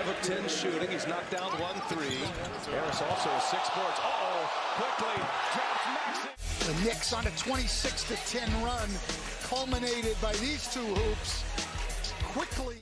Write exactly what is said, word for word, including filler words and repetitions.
five of ten shooting. He's knocked down one three. Harris also has six boards. Uh-oh. Quickly drops Maxey. The Knicks on a twenty-six to ten run, culminated by these two hoops. Quickly.